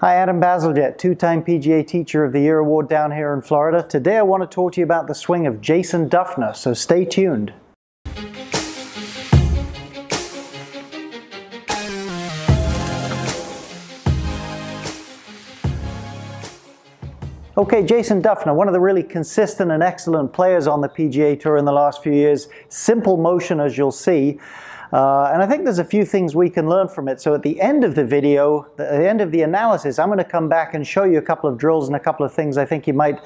Hi, Adam Bazalgette, two-time PGA Teacher of the Year Award down here in Florida. Today I want to talk to you about the swing of Jason Dufner, so stay tuned. Okay, Jason Dufner, one of the really consistent and excellent players on the PGA Tour in the last few years. Simple motion, as you'll see. And I think there's a few things we can learn from it. So at the end of the video, at the end of the analysis, I'm going to come back and show you a couple of drills and a couple of things I think you might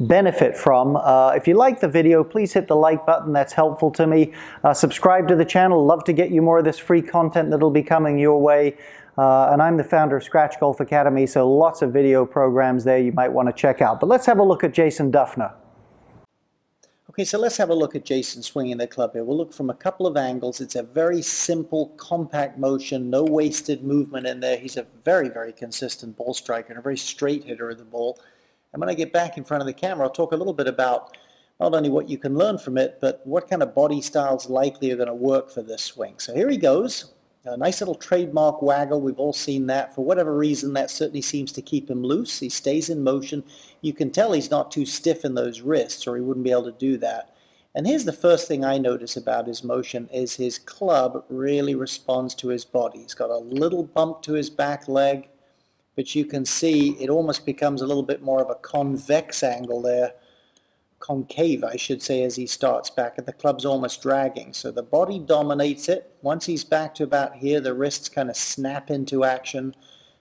benefit from. If you like the video, please hit the like button. That's helpful to me. Subscribe to the channel. Love to get you more of this free content that'll be coming your way. And I'm the founder of Scratch Golf Academy, so lots of video programs there you might want to check out. But let's have a look at Jason Dufner. Okay, so let's have a look at Jason swinging the club here. We'll look from a couple of angles. It's a very simple, compact motion, no wasted movement in there. He's a very, very consistent ball striker and a very straight hitter of the ball. And when I get back in front of the camera, I'll talk a little bit about not only what you can learn from it, but what kind of body styles likely are going to work for this swing. So here he goes. A nice little trademark waggle. We've all seen that. For whatever reason, that certainly seems to keep him loose. He stays in motion. You can tell he's not too stiff in those wrists, or he wouldn't be able to do that. And here's the first thing I notice about his motion is his club really responds to his body. He's got a little bump to his back leg, but you can see it almost becomes a little bit more of a convex angle there. Concave, I should say, as he starts back, and the club's almost dragging. So the body dominates it. Once he's back to about here, the wrists kind of snap into action,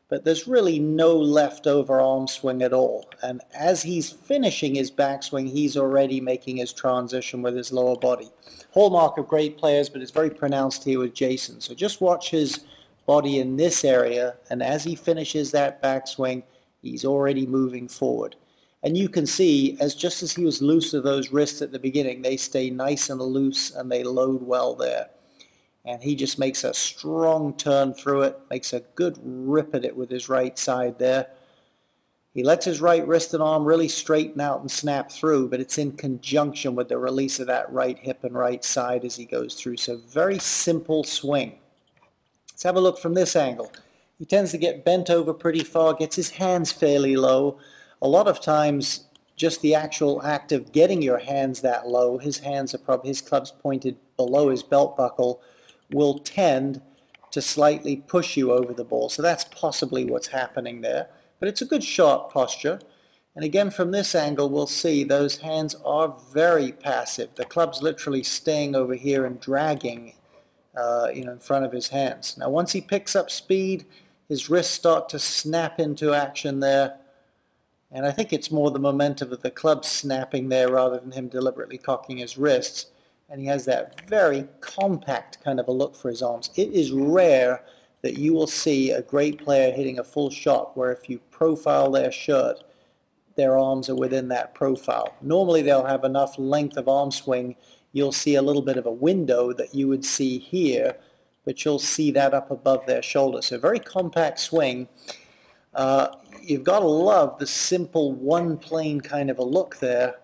but there's really no leftover arm swing at all. And as he's finishing his backswing, he's already making his transition with his lower body. Hallmark of great players, but it's very pronounced here with Jason. So just watch his body in this area, and as he finishes that backswing, he's already moving forward. And you can see, just as he was loose of those wrists at the beginning, they stay nice and loose and they load well there. And he just makes a strong turn through it, makes a good rip at it with his right side there. He lets his right wrist and arm really straighten out and snap through, but it's in conjunction with the release of that right hip and right side as he goes through. So very simple swing. Let's have a look from this angle. He tends to get bent over pretty far, gets his hands fairly low. A lot of times, just the actual act of getting your hands that low, his club's pointed below his belt buckle, will tend to slightly push you over the ball. So that's possibly what's happening there. But it's a good sharp posture. And again, from this angle, we'll see those hands are very passive. The club's literally staying over here and dragging in front of his hands. Now, once he picks up speed, his wrists start to snap into action there. And I think it's more the momentum of the club snapping there rather than him deliberately cocking his wrists. And he has that very compact kind of a look for his arms. It is rare that you will see a great player hitting a full shot where if you profile their shirt, their arms are within that profile. Normally they'll have enough length of arm swing. You'll see a little bit of a window that you would see here, but you'll see that up above their shoulder. So very compact swing. You've got to love the simple one-plane kind of a look there,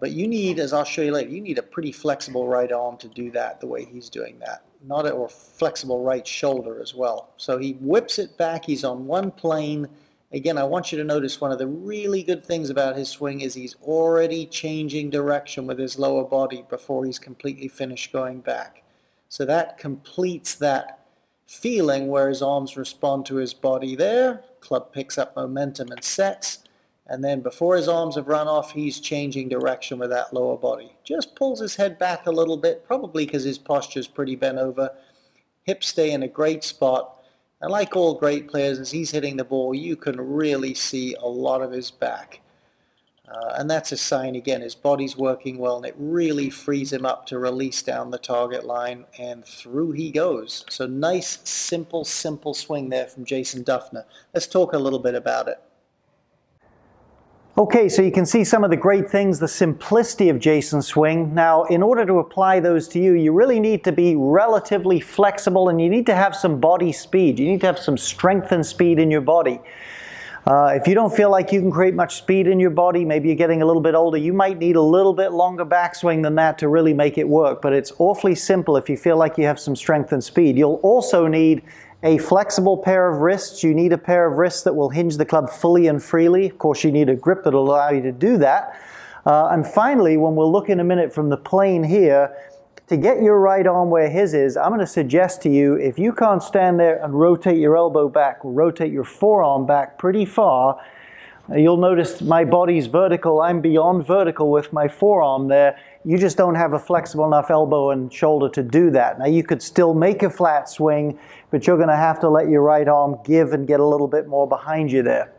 but you need, as I'll show you later, you need a pretty flexible right arm to do that the way he's doing that, or flexible right shoulder as well. So he whips it back, he's on one plane. Again, I want you to notice one of the really good things about his swing is he's already changing direction with his lower body before he's completely finished going back. So that completes that feeling where his arms respond to his body there. Club picks up momentum and sets, and then before his arms have run off, he's changing direction with that lower body. Just pulls his head back a little bit, probably because his posture is pretty bent over. Hips stay in a great spot, and like all great players, as he's hitting the ball, you can really see a lot of his back. And that's a sign, again, his body's working well, and it really frees him up to release down the target line, and through he goes. So nice, simple swing there from Jason Dufner. Let's talk a little bit about it. Okay, so you can see some of the great things, the simplicity of Jason's swing. Now, in order to apply those to you, you really need to be relatively flexible, and you need to have some body speed. You need to have some strength and speed in your body. If you don't feel like you can create much speed in your body, maybe you're getting a little bit older, you might need a little bit longer backswing than that to really make it work. But it's awfully simple if you feel like you have some strength and speed. You'll also need A flexible pair of wrists. You need a pair of wrists that will hinge the club fully and freely. Of course, you need a grip that will allow you to do that. And finally, when we'll look in a minute from the plane here, to get your right arm where his is, I'm going to suggest to you, if you can't stand there and rotate your elbow back, rotate your forearm back pretty far, you'll notice my body's vertical, I'm beyond vertical with my forearm there. You just don't have a flexible enough elbow and shoulder to do that. Now you could still make a flat swing, but you're going to have to let your right arm give and get a little bit more behind you there.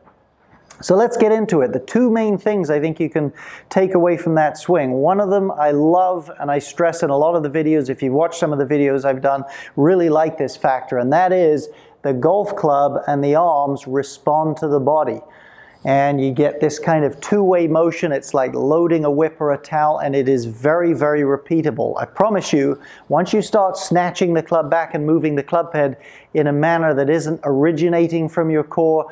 So let's get into it. The two main things I think you can take away from that swing. One of them I love and I stress in a lot of the videos, if you've watched some of the videos I've done, really like this factor, and that is the golf club and the arms respond to the body. And you get this kind of two-way motion. It's like loading a whip or a towel, and it is very, very repeatable. I promise you, once you start snatching the club back and moving the club head in a manner that isn't originating from your core,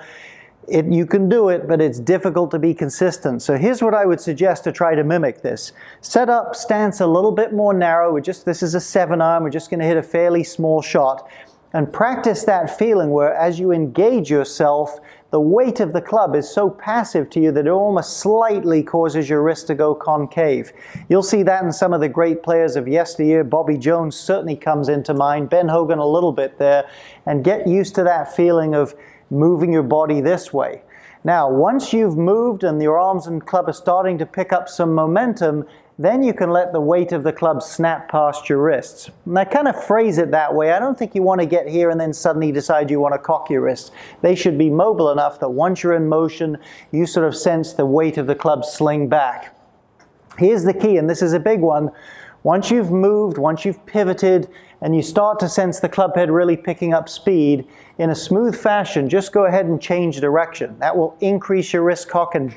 you can do it, but it's difficult to be consistent. So here's what I would suggest to try to mimic this. Set up stance a little bit more narrow. This is a 7-iron. We're just going to hit a fairly small shot. And practice that feeling where as you engage yourself, the weight of the club is so passive to you that it almost slightly causes your wrist to go concave. You'll see that in some of the great players of yesteryear. Bobby Jones certainly comes into mind, Ben Hogan a little bit there, and get used to that feeling of moving your body this way. Now, once you've moved and your arms and club are starting to pick up some momentum, then you can let the weight of the club snap past your wrists. And I kind of phrase it that way. I don't think you want to get here and then suddenly decide you want to cock your wrists. They should be mobile enough that once you're in motion, you sort of sense the weight of the club sling back. Here's the key, and this is a big one. Once you've moved, once you've pivoted, and you start to sense the club head really picking up speed, in a smooth fashion, just go ahead and change direction. That will increase your wrist cock and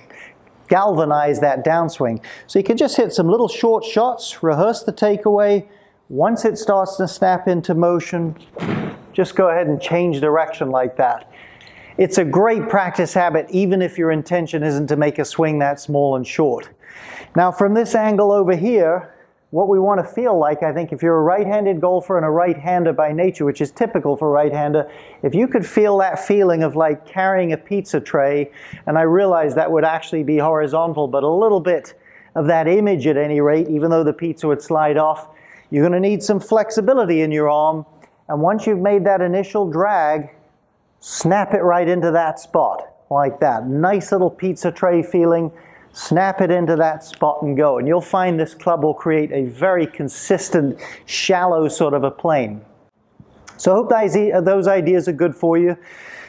galvanize that downswing. So you can just hit some little short shots, rehearse the takeaway. Once it starts to snap into motion, just go ahead and change direction like that. It's a great practice habit, even if your intention isn't to make a swing that small and short. Now from this angle over here, what we want to feel like, I think, if you're a right-handed golfer and a right-hander by nature, which is typical for a right-hander, if you could feel that feeling of like carrying a pizza tray, and I realize that would actually be horizontal, but a little bit of that image at any rate, even though the pizza would slide off, you're going to need some flexibility in your arm. And once you've made that initial drag, snap it right into that spot, like that. Nice little pizza tray feeling. Snap it into that spot and go, and you'll find this club will create a very consistent, shallow sort of a plane. So I hope those ideas are good for you.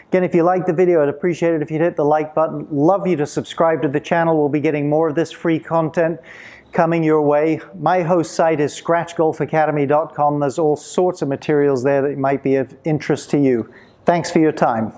Again, if you like the video, I'd appreciate it if you'd hit the like button. Love you to subscribe to the channel. We'll be getting more of this free content coming your way. My host site is scratchgolfacademy.com. There's all sorts of materials there that might be of interest to you. Thanks for your time.